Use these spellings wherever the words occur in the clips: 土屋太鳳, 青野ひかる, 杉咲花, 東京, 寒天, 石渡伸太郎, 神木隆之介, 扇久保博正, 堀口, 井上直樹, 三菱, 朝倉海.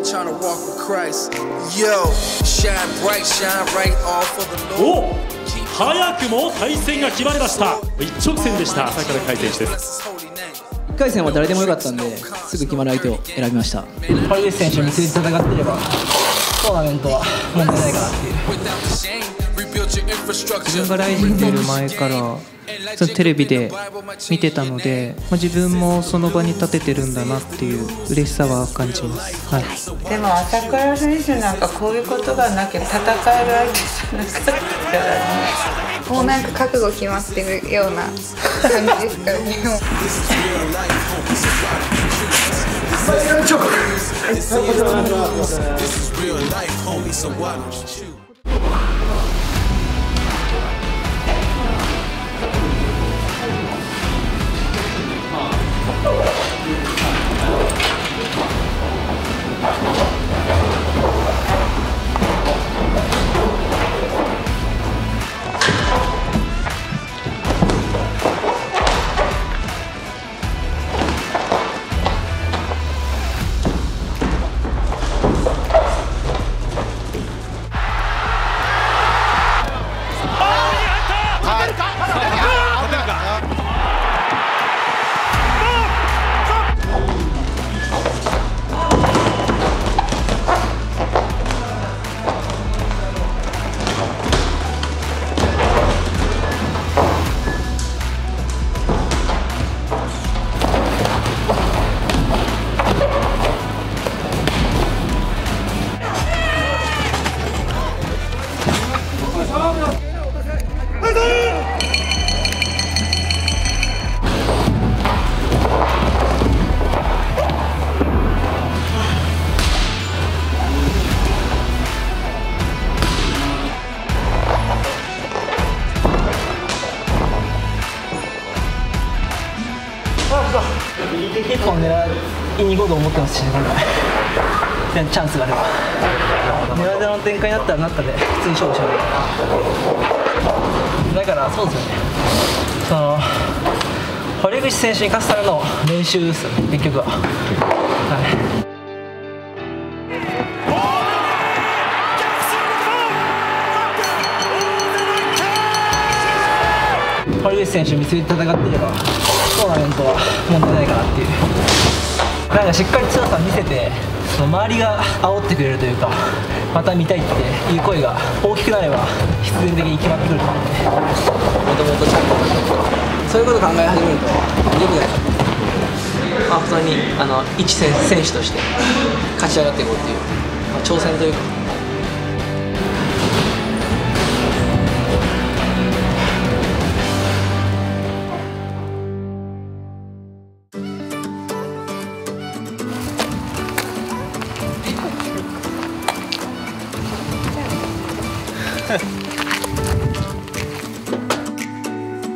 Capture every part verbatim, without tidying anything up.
nigga trying to walk with Christ. Yo, shine bright, shine right all for the Lord. 早くも対戦が決まりました。一直線でした。朝から回転して。一回戦は誰でもよかったんで、すぐ決まる相手を選びました。パリエス選手を見据えて戦っていれば、トーナメントは問題ないかなっていう。自分がライジン出る前から。そのテレビで見てたので、まあ、自分もその場に立ててるんだなっていう嬉しさは感じます、はい、でも朝倉選手なんかこういうことがなきゃ戦える相手じゃなかったからね。もうなんか覚悟決まってるような感じですからね。結構狙いに行こうと思ってますしね、今回チャンスがあれば狙いでの展開になったらなったで普通に勝負しよう。だからそうですよね、その堀口選手に勝つための練習ですよね、結局は。はい堀口選手見据えて戦っていればトーナメントは問題ないかなっていう、なんかしっかり強さを見せて、その周りが煽ってくれるというか、また見たいっていう声が大きくなれば必然的に決まってくると思うんで、もともとちゃんとそういうことを考え始めると良くないかと、まあ、普通にあの一選手として勝ち上がっていこうっていう、まあ、挑戦というか。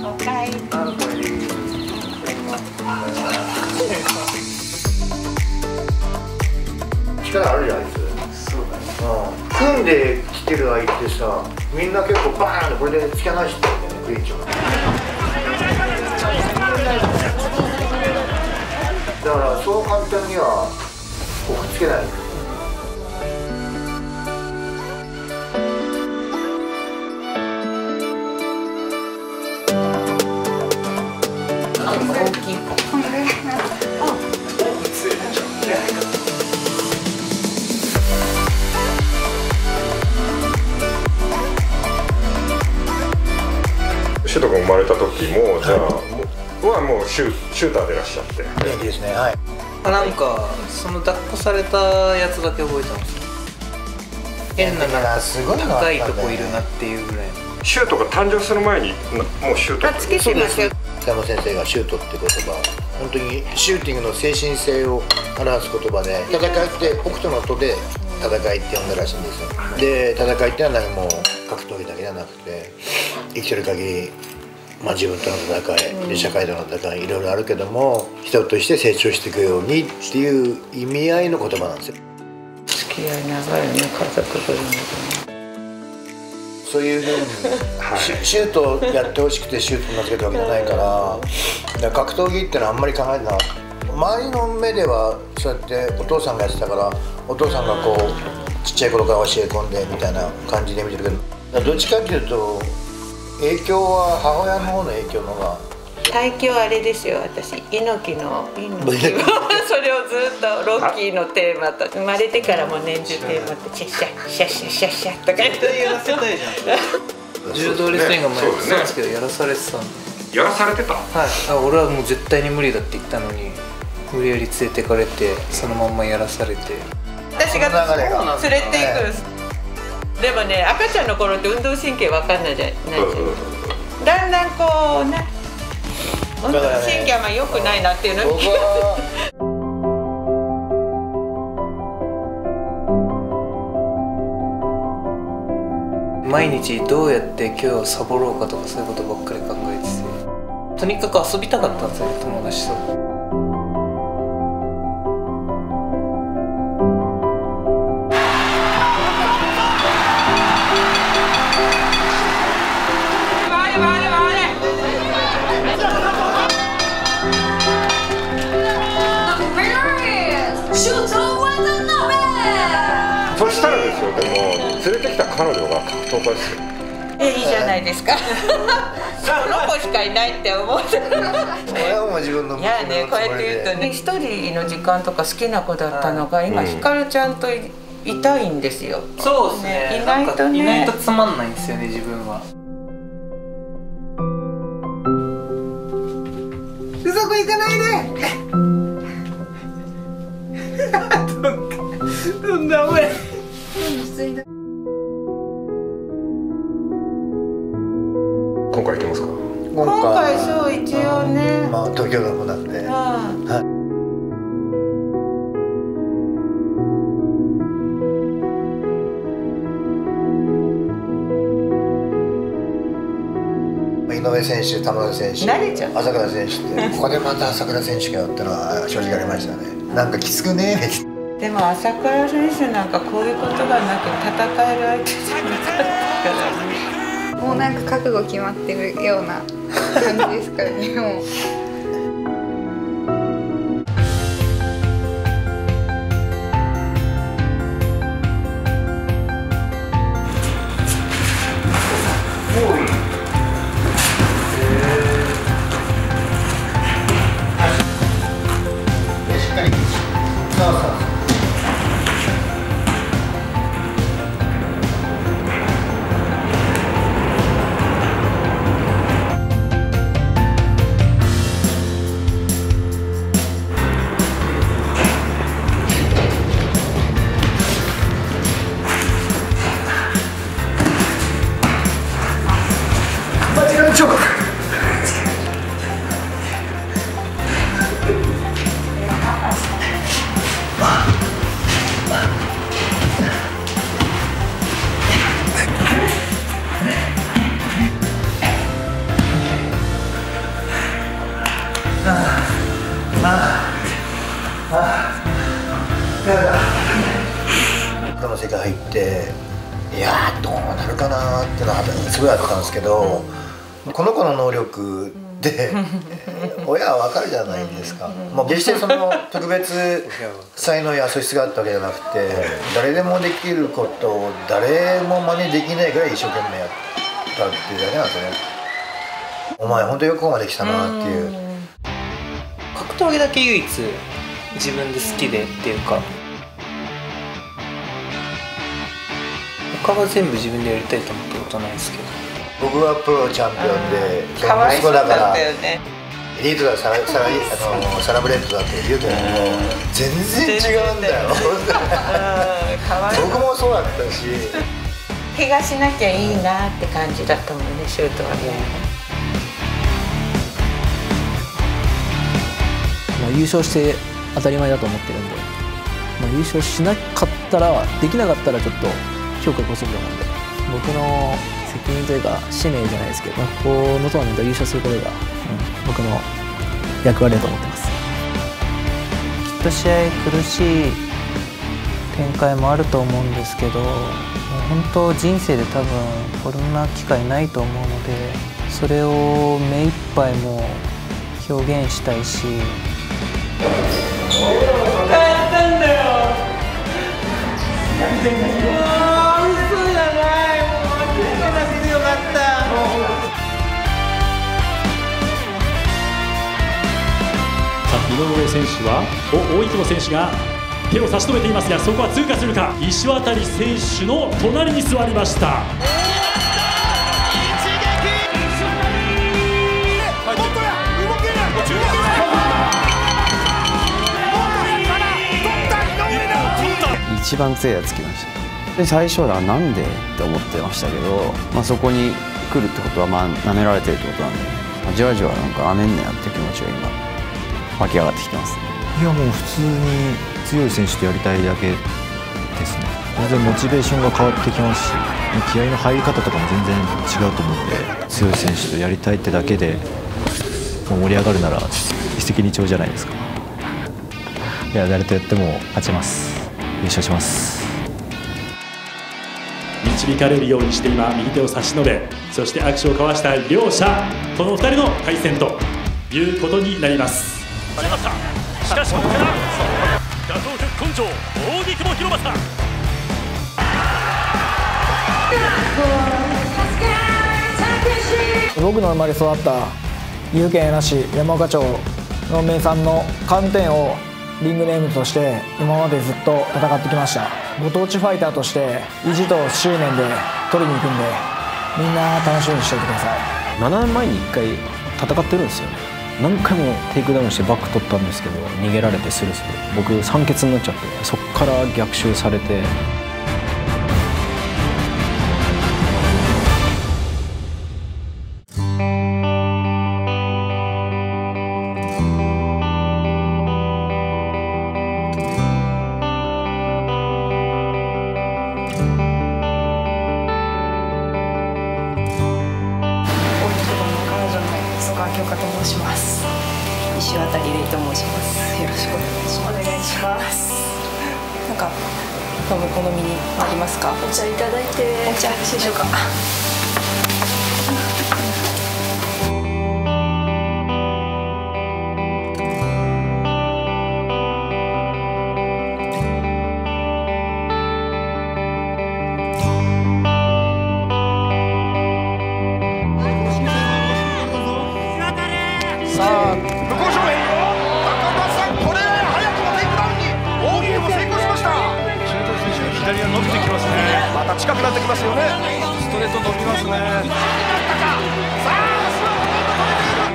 おかえり。力あるじゃん、あいつ。そうだね。組んできてる相手さ、みんな結構バーンってこれで突き放してるんだよね、クリーチを。だからそう簡単にはこうくっつけない。シュートが生まれた時も、じゃあ、はもうシューターでいらっしゃって。元気ですね。はい。なんか、その抱っこされたやつだけ覚えてます。変な、高いとこいるなっていうぐらい。シュートが誕生する前に、もうシュート。つけてますよ。北野先生がシュートって言葉、本当にシューティングの精神性を表す言葉で、戦いって北斗の音で戦いって呼んだらしいんですよ。で、戦いってのは何も格闘技だけじゃなくて、生きてる限り、まあ、自分との戦いで社会との戦いいろいろあるけども、人として成長していくようにっていう意味合いの言葉なんですよ。付き合い長いよね、家族というの。そういうふうにシュートをやってほしくてシュートになってるわけじゃないから、格闘技ってのはあんまり考えてなかった。周りの目ではそうやってお父さんがやってたから、お父さんがこうちっちゃい頃から教え込んでみたいな感じで見てるけど、どっちかっていうと影響は母親の方の影響の方が。最強あれですよ、私猪木の猪木それをずっとロッキーのテーマと、生まれてからも年中テーマってシャッシャッシャッシャッシャッシャッとか言ってやらせたいじゃん。柔道レスリングもやってたんですけど、やらされてたんで。やらされてた？はい。俺はもう絶対に無理だって言ったのに、無理やり連れてかれて、そのまんまやらされて。私が連れていくんです。でもね、赤ちゃんの頃って運動神経わかんないじゃないですか。だんだんこうね。本当に神経あんま良くないなっていうのに、ね、毎日どうやって今日サボろうかとかそういうことばっかり考えてて、とにかく遊びたかったんですよ、友達と。そしたらですよ、でも連れてきた彼女が格闘家ですよ。え、いいじゃないですか。その子しかいないって思う。親も自分の。いやね、こうやって言うとね、一人の時間とか好きな子だったのが、今ひかるちゃんといたいんですよ。そうですね。いないとね、いないとつまんないんですよね、自分は。うそこ行かないで。どんな俺。今回行けますか。今回そう一応ね。まあ東京のもなんで。はい。井上選手、玉田選手、朝倉選手ってここでまた朝倉選手がやったのは正直ありましたね。なんかきつくねえ。でも朝倉選手なんかこういうことがなく戦える相手じゃなかったから、もうなんか覚悟決まってるような感じですからね。もうしっかり、そうそうそう。この世界入っていやーどうなるかなーってのはすごいあったんですけど、この子の能力で親はわかるじゃないですか。もう決してその特別才能や素質があったわけじゃなくて、誰でもできることを誰も真似できないぐらい一生懸命やったっていうだけなんですよね。お前本当によくここまで来たなっていう。格闘技だけ唯一自分で好きでっていうか、他は全部自分でやりたいと思ったことないですけど、僕はプロチャンピオンで息子だからエリートだ、サラブレッドだって言うけども全然違うんだよ。僕もそうだったし、怪我しなきゃいいなって感じだったもんね、シュートはね。優勝して当たり前だと思ってるんで、まあ、優勝しなかったら、できなかったらちょっと評価が落ちると思うんで、僕の責任というか使命じゃないですけど、まあ、このトーナメント優勝することが、うん、僕の役割だと思ってます。きっと試合苦しい展開もあると思うんですけど、もう本当人生で多分こんな機会ないと思うので、それを目いっぱいも表現したいし。井上選手はお大井久保選手が手を差し伸べていますが、そこは通過するか。石渡選手の隣に座りました。一番強いやつきました。で最初はなんでって思ってましたけど、まあ、そこに来るってことはまあ舐められてるってことなんで、まあ、じわじわなんかあめんなやっていう気持ちが今湧き上がってきてますね。いやもう普通に強い選手とやりたいだけですね。全然モチベーションが変わってきますし、気合の入り方とかも全然違うと思うんで、強い選手とやりたいってだけでもう盛り上がるなら一石二鳥じゃないですか。いや誰とやっても勝ちます。優勝します。導かれるようにして今右手を差し伸べ、そして握手を交わした両者、このふたりの対戦ということになります。しかしここから打倒局根性大久保博正、僕の生まれ育った岐阜県恵那市山岡町の名産の寒天をリングネームとして今までずっと戦ってきました。ご当地ファイターとして意地と執念で取りに行くんで、みんな楽しみにしておいてください。ななねんまえにいっかい戦ってるんですよね。何回もテイクダウンしてバック取ったんですけど、逃げられてスルスル、僕酸欠になっちゃって、そっから逆襲されて。石渡玲と申します。よろしくお願いします。お願いします。なんか飲む好みになりますか？お茶いただいて。お茶よろしいでしょうか？さあ。近くなってきますよね。ストレート伸びますね。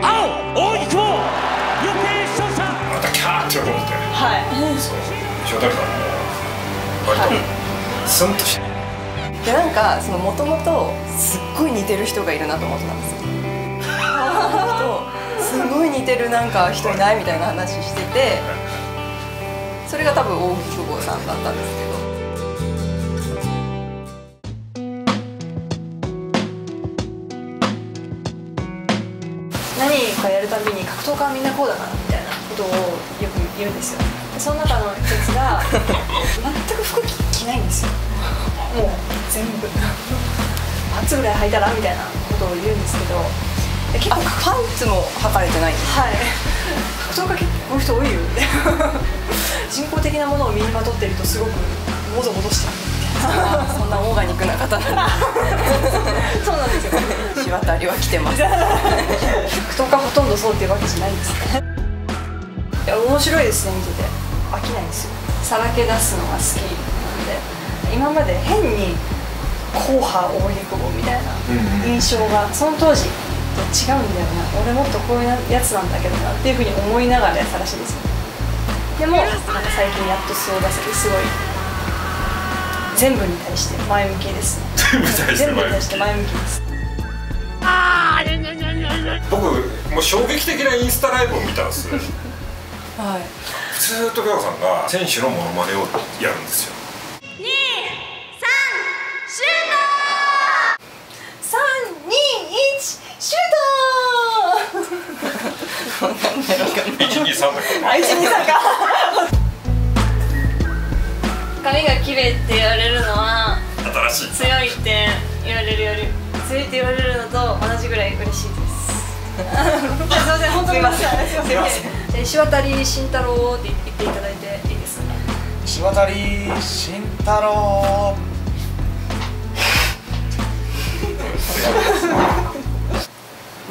青、大井久保、予定勝者。またキャーって思って。はい。そう。塩谷さんも割とスンとして。でなんかその元々すっごい似てる人がいるなと思ってたんですよ。人、すごい似てるなんか人いないみたいな話してて、それが多分大井久保さんだったんですけど。やるたびに格闘家はみんなこうだからみたいなことをよく言うんですよ。でその中の一つが全く服着ないんですよ。もう全部パンツぐらい履いたらみたいなことを言うんですけど、結構パンツも履かれてないんですよ。はい、格闘家結構こういう人多いよって人工的なものを身にまとっているとすごくもぞもぞしてる。そんなオーガニックな方なんです。そうなんですよね。柴田理は来てます。格闘家ほとんどそうっていうわけじゃないんですね。いや面白いですね、見てて飽きないんですよ。さらけ出すのが好きなんで、今まで変に硬派大喜利みたいな印象がその当時と違うんだよな。俺もっとこういうやつなんだけどなっていうふうに思いながらやったらしいですよ。でもなんか最近やっと素を出せてすごい。全部に対して前向きです。全部に対して前向きです。僕もう衝撃的なインスタライブを見たんです。はい。ずっと京子さんが選手のモノマネをやるんですよ。二、三、シュート。三、二、一、シュート。一、二、三だから。一、二、三か。髪が綺麗って言われるのは強いって言われるより強いって言われるのと同じぐらい嬉しいです。すいません、本当にすいません。じゃあ石渡慎太郎って言っていただいていいですか。石渡慎太郎。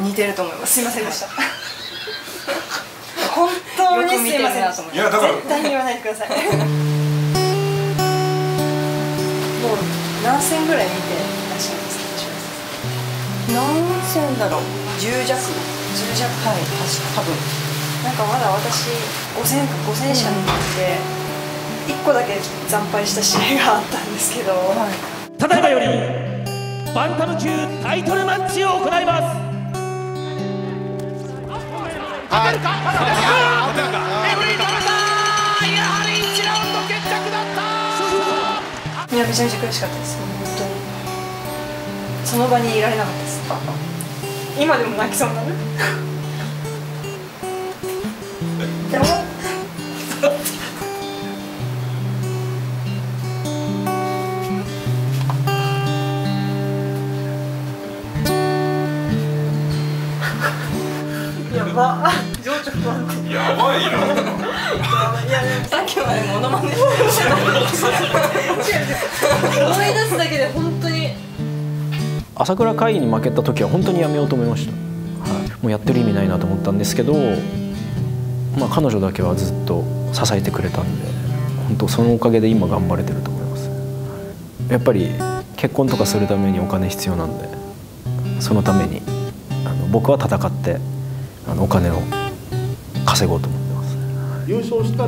似てると思います。すいませんでした。本当にすいませんなと思います。いやだから絶対に言わないでください。もう何戦ぐらい見てらっしゃいますか。何戦だろう。じゅうじゃく、じゅうじゃく、はい、多分なんかまだ私ごせんかごせんしゃになっていっこだけ惨敗した試合があったんですけど、はい、ただいまよりバンタム級タイトルマッチを行います。勝てるか、勝てるか、エブリン食べた。やはりいちラウンド決着だった。いやめちゃめちゃ苦しかったです。本当にその場にいられなかったです。今でも泣きそうになる。でもやば情緒不安定。やばいな。いやでもさっきまでモノマネしてました。思い出すだけで本当に。朝倉海に負けた時は本当にやめようと思いました、はい、もうやってる意味ないなと思ったんですけど、まあ、彼女だけはずっと支えてくれたんで本当そのおかげで今頑張れてると思います。やっぱり結婚とかするためにお金必要なんで、そのためにあの僕は戦ってあのお金を稼ごうと思ってます。優勝したら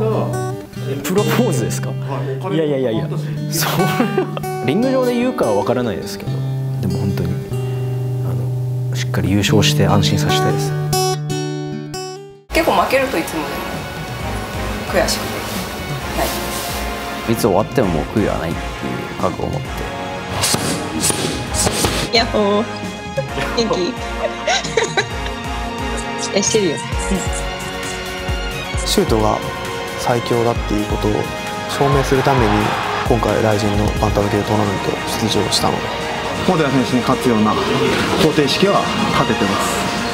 プロポーズですか。いやいやいやいや、それはリング上で言うかは分からないですけど、でも本当にあのしっかり優勝して安心させたいです。結構負けるといつもでも悔しくてない。いつ終わってももう悔いはないっていう覚悟を持って。ヤッホー元気。えしてるよ。シュートが最強だっていうことを証明するために今回ライジンのバンタム級トーナメント出場したので、小田選手に勝つような方程式は立ててます。